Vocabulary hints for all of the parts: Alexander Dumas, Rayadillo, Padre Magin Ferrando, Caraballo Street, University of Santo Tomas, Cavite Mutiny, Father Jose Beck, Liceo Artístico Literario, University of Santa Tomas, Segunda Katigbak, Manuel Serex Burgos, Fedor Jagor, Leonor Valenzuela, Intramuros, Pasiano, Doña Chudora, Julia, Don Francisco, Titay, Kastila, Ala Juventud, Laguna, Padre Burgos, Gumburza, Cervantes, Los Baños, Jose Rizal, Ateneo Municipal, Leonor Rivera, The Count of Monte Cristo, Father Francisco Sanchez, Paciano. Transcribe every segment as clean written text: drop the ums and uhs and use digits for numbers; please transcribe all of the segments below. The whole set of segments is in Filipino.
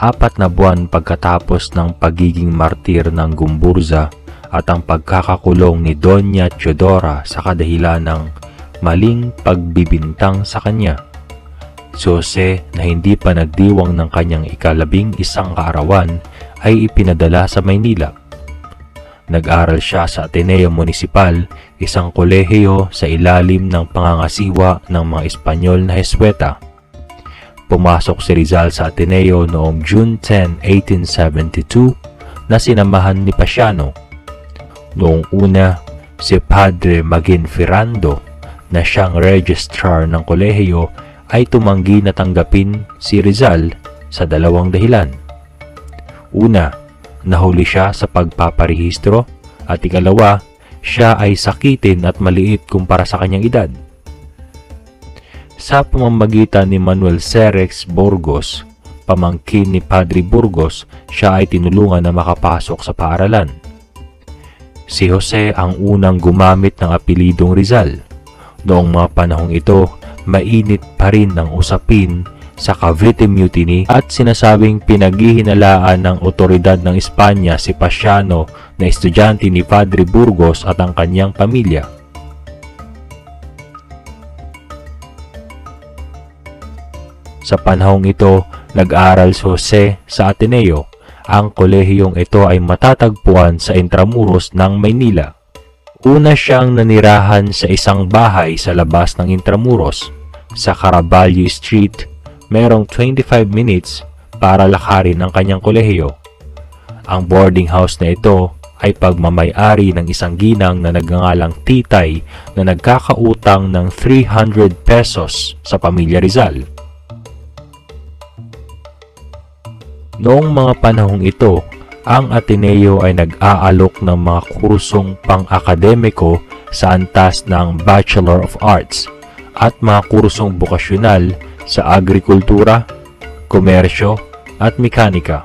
4 na buwan pagkatapos ng pagiging martir ng Gumburza at ang pagkakakulong ni Doña Teodora sa kadahilan ng maling pagbibintang sa kanya. Si Jose, na hindi pa nagdiwang ng kanyang ika-11 kaarawan, ay ipinadala sa Maynila. Nag-aral siya sa Ateneo Municipal, isang kolehiyo sa ilalim ng pangangasiwa ng mga Espanyol na Hesweta. Pumasok si Rizal sa Ateneo noong June 10, 1872 na sinamahan ni Paciano. Noong una, si Padre Magin Ferrando na siyang registrar ng kolehiyo ay tumanggi na tanggapin si Rizal sa dalawang dahilan. Una, nahuli siya sa pagpaparehistro at ikalawa, siya ay sakitin at maliit kumpara sa kanyang edad. Sa pamamagitan ni Manuel Serex Burgos, pamangkin ni Padre Burgos, siya ay tinulungan na makapasok sa paaralan. Si Jose ang unang gumamit ng apelidong Rizal. Noong mga panahong ito, mainit pa rin ang usapin sa Cavite Mutiny at sinasabing pinaghihinalaan ng otoridad ng Espanya si Pasiano na estudyante ni Padre Burgos at ang kanyang pamilya. Sa panahong ito, nag-aral si Jose sa Ateneo. Ang kolehiyong ito ay matatagpuan sa Intramuros ng Maynila. Una siyang nanirahan sa isang bahay sa labas ng Intramuros. Sa Caraballo Street, merong 25 minutes para lakarin ang kanyang kolehiyo. Ang boarding house na ito ay pagmamayari ng isang ginang na nagngangalang Titay na nagkakautang ng 300 pesos sa pamilya Rizal. Noong mga panahong ito, ang Ateneo ay nag-aalok ng mga kursong pang-akademiko sa antas ng Bachelor of Arts at mga kursong bukasyonal sa agrikultura, komersyo at mekanika.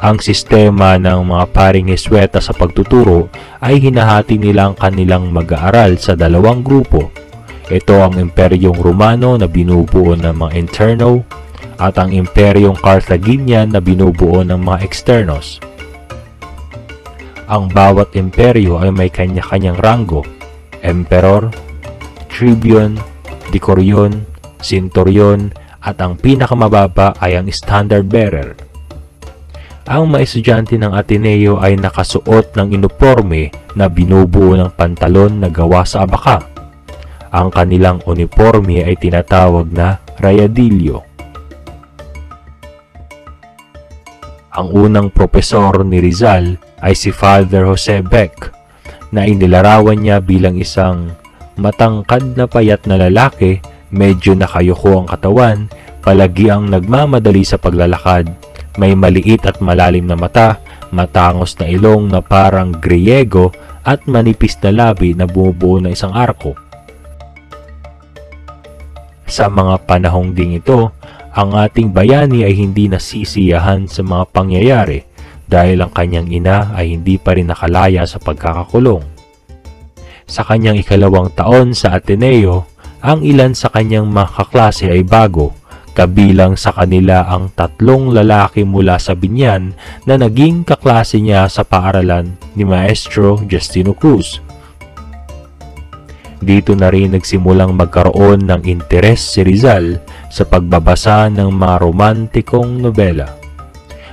Ang sistema ng mga paring Hesweta sa pagtuturo ay hinahati nilang kanilang mag-aaral sa dalawang grupo. Ito ang Imperyong Romano na binubuo ng mga interno at ang Imperyong Carthaginian na binubuo ng mga externos. Ang bawat imperyo ay may kanya-kanyang ranggo: emperor, tribune, decurion, centurion, at ang pinakamababa ay ang standard bearer. Ang mga estudyante ng Ateneo ay nakasuot ng uniforme na binubuo ng pantalon na gawa sa abaka. Ang kanilang uniforme ay tinatawag na rayadillo. Ang unang propesor ni Rizal ay si Father Jose Beck, na inilarawan niya bilang isang matangkad na payat na lalaki, medyo nakayuko ang katawan, palagi ang nagmamadali sa paglalakad, may maliit at malalim na mata, matangos na ilong na parang Griego at manipis na labi na bumubuo ng isang arko. Sa mga panahong ding ito, ang ating bayani ay hindi nasisiyahan sa mga pangyayari dahil ang kanyang ina ay hindi pa rin nakalaya sa pagkakakulong. Sa kanyang ikalawang taon sa Ateneo, ang ilan sa kanyang mga kaklase ay bago, kabilang sa kanila ang 3 lalaki mula sa Binyan na naging kaklase niya sa paaralan ni Maestro Justino Cruz. Dito na rin nagsimulang magkaroon ng interes si Rizal sa pagbabasa ng mga romantikong nobela.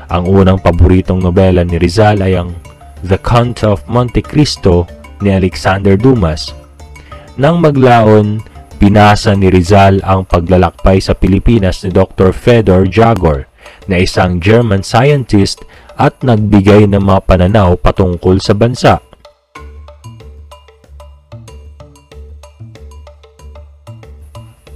Ang unang paboritong nobela ni Rizal ay ang The Count of Monte Cristo ni Alexander Dumas. Nang maglaon, binasa ni Rizal ang Paglalakbay sa Pilipinas ni Dr. Fedor Jagor na isang German scientist at nagbigay ng mga pananaw patungkol sa bansa.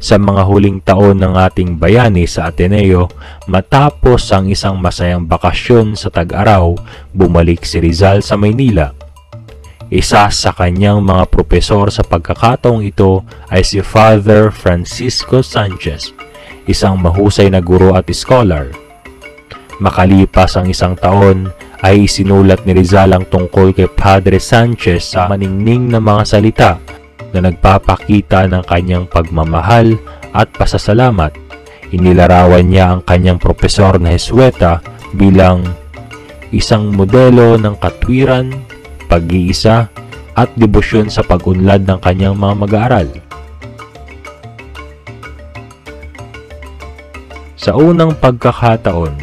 Sa mga huling taon ng ating bayani sa Ateneo, matapos ang isang masayang bakasyon sa tag-araw, bumalik si Rizal sa Maynila. Isa sa kanyang mga propesor sa pagkakataong ito ay si Father Francisco Sanchez, isang mahusay na guro at scholar. Makalipas ang 1 taon, ay isinulat ni Rizal ang tungkol kay Padre Sanchez sa maningning na mga salita na nagpapakita ng kanyang pagmamahal at pasasalamat. Inilarawan niya ang kanyang propesor na Jesueta bilang isang modelo ng katwiran, pag-iisa, at debosyon sa pag-unlad ng kanyang mga mag-aaral. Sa unang pagkakataon,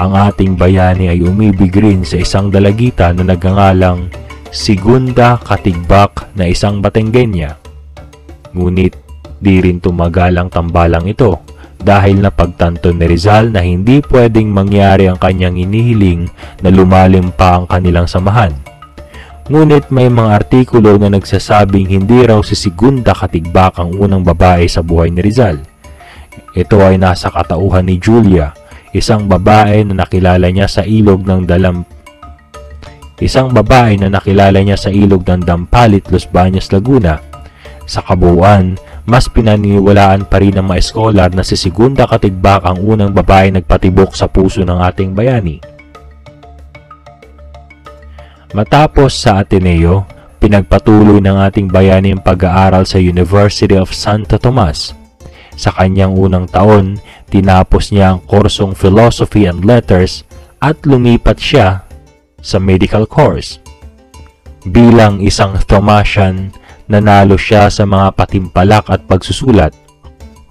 ang ating bayani ay umibig rin sa isang dalagita na nagngangalang Segunda Katigbak na isang Batangueña. Ngunit di rin tumagal ang tambalang ito dahil napagtanto ni Rizal na hindi pwedeng mangyari ang kanyang inihiling na lumalim pa ang kanilang samahan. Ngunit may mga artikulo na nagsasabing hindi raw si Segunda Katigbak ang unang babae sa buhay ni Rizal. Ito ay nasa katauhan ni Julia, isang babae na nakilala niya sa ilog ng Dampalit, Los Baños, Laguna. Sa kabuuan, mas pinaniwalaan pa rin ng mga eskolar na si Segunda Katigbak ang unang babae nagpatibok sa puso ng ating bayani. Matapos sa Ateneo, pinagpatuloy ng ating bayani ang pag-aaral sa University of Santa Tomas. Sa kanyang unang taon, tinapos niya ang kursong Philosophy and Letters at lumipat siya sa medical course. Bilang isang Thomasian, nanalo siya sa mga patimpalak at pagsusulat.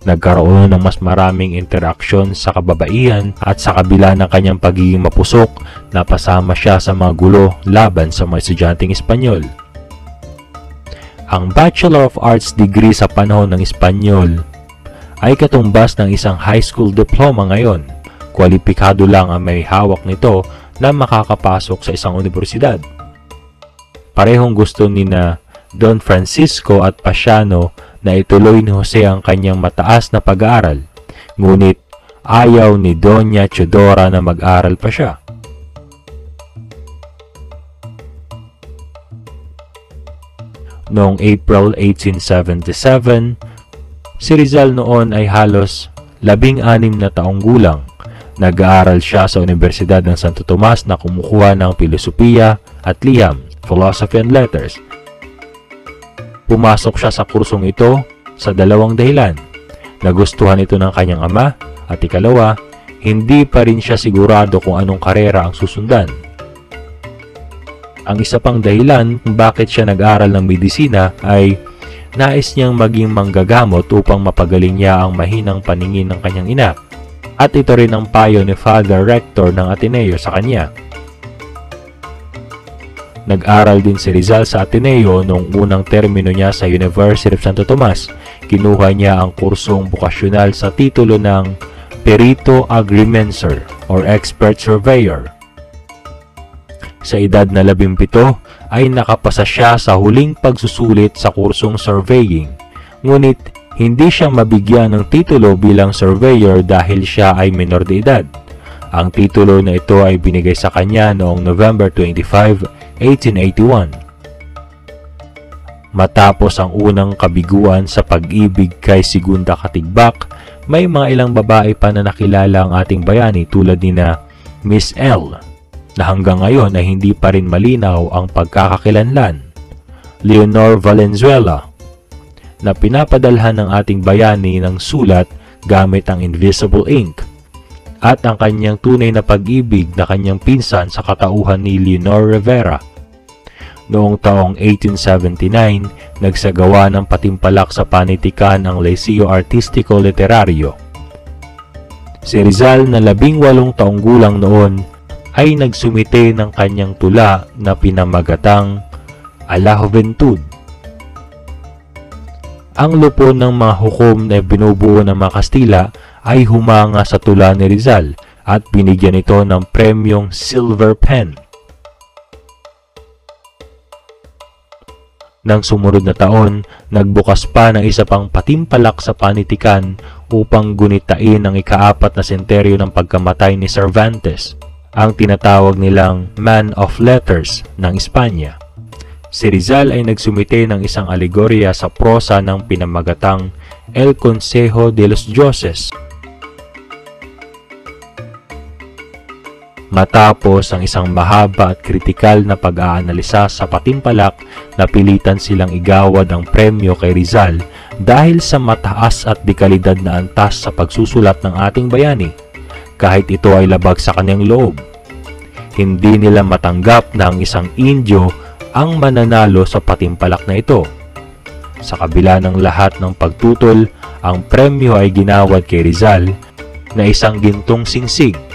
Nagkaroon ng mas maraming interaksyon sa kababaihan at sa kabila ng kanyang pagiging mapusok, napasama siya sa mga gulo laban sa mga estudyanteng Espanyol. Ang Bachelor of Arts degree sa panahon ng Espanyol ay katumbas ng isang high school diploma ngayon. Kwalipikado lang ang may hawak nito na makakapasok sa isang universidad. Parehong gusto nina Don Francisco at Paciano na ituloy ni Jose ang kanyang mataas na pag-aaral, ngunit ayaw ni Doña Chudora na mag-aral pa siya. Noong April 1877, si Rizal noon ay halos 16 na taong gulang. Nag-aaral siya sa Universidad ng Santo Tomas na kumukuha ng Pilosopiya at Liham, Philosophy and Letters. Pumasok siya sa kursong ito sa dalawang dahilan. Nagustuhan ito ng kanyang ama at ikalawa, hindi pa rin siya sigurado kung anong karera ang susundan. Ang isa pang dahilan kung bakit siya nag-aral ng medisina ay nais niyang maging manggagamot upang mapagaling niya ang mahinang paningin ng kanyang ina. At ito rin ang payo ni Father Rector ng Ateneo sa kanya. Nag-aral din si Rizal sa Ateneo noong unang termino niya sa University of Santo Tomas. Kinuha niya ang kursong bukasyonal sa titulo ng Perito Agrimenter or Expert Surveyor. Sa edad na 17 ay nakapasa siya sa huling pagsusulit sa kursong surveying. Ngunit hindi siya mabigyan ng titulo bilang surveyor dahil siya ay minor de edad. Ang titulo na ito ay binigay sa kanya noong November 25, 1881. Matapos ang unang kabiguan sa pag-ibig kay Segunda Katigbak, may mga ilang babae pa na nakilala ang ating bayani tulad nina Miss L, na hanggang ngayon ay hindi pa rin malinaw ang pagkakakilanlan, Leonor Valenzuela, na pinapadalhan ng ating bayani ng sulat gamit ang invisible ink, at ang kanyang tunay na pag-ibig na kanyang pinsan sa katauhan ni Leonor Rivera. Noong taong 1879, nagsagawa ng patimpalak sa panitikan ang Liceo Artístico Literario. Si Rizal na 18 taong gulang noon ay nagsumite ng kanyang tula na pinamagatang Ala Juventud. Ang lupon ng mga hukom na binubuo ng mga Kastila ay humanga sa tula ni Rizal at binigyan ito ng premyong Silver Pen. Nang sumunod na taon, nagbukas pa ng isa pang patimpalak sa panitikan upang gunitain ang ikaapat na senteryo ng pagkamatay ni Cervantes, ang tinatawag nilang Man of Letters ng Espanya. Si Rizal ay nagsumite ng isang alegorya sa prosa ng pinamagatang El Consejo de los Dioses. Matapos ang isang mahaba at kritikal na pag-aanalisa sa patimpalak, napilitan silang igawad ang premyo kay Rizal Dahil sa mataas at dekalidad na antas sa pagsusulat ng ating bayani, kahit ito ay labag sa kanyang loob, hindi nila matanggap na ang isang Indio ang mananalo sa patimpalak na ito. Sa kabila ng lahat ng pagtutol, ang premyo ay ginawad kay Rizal na isang gintong singsig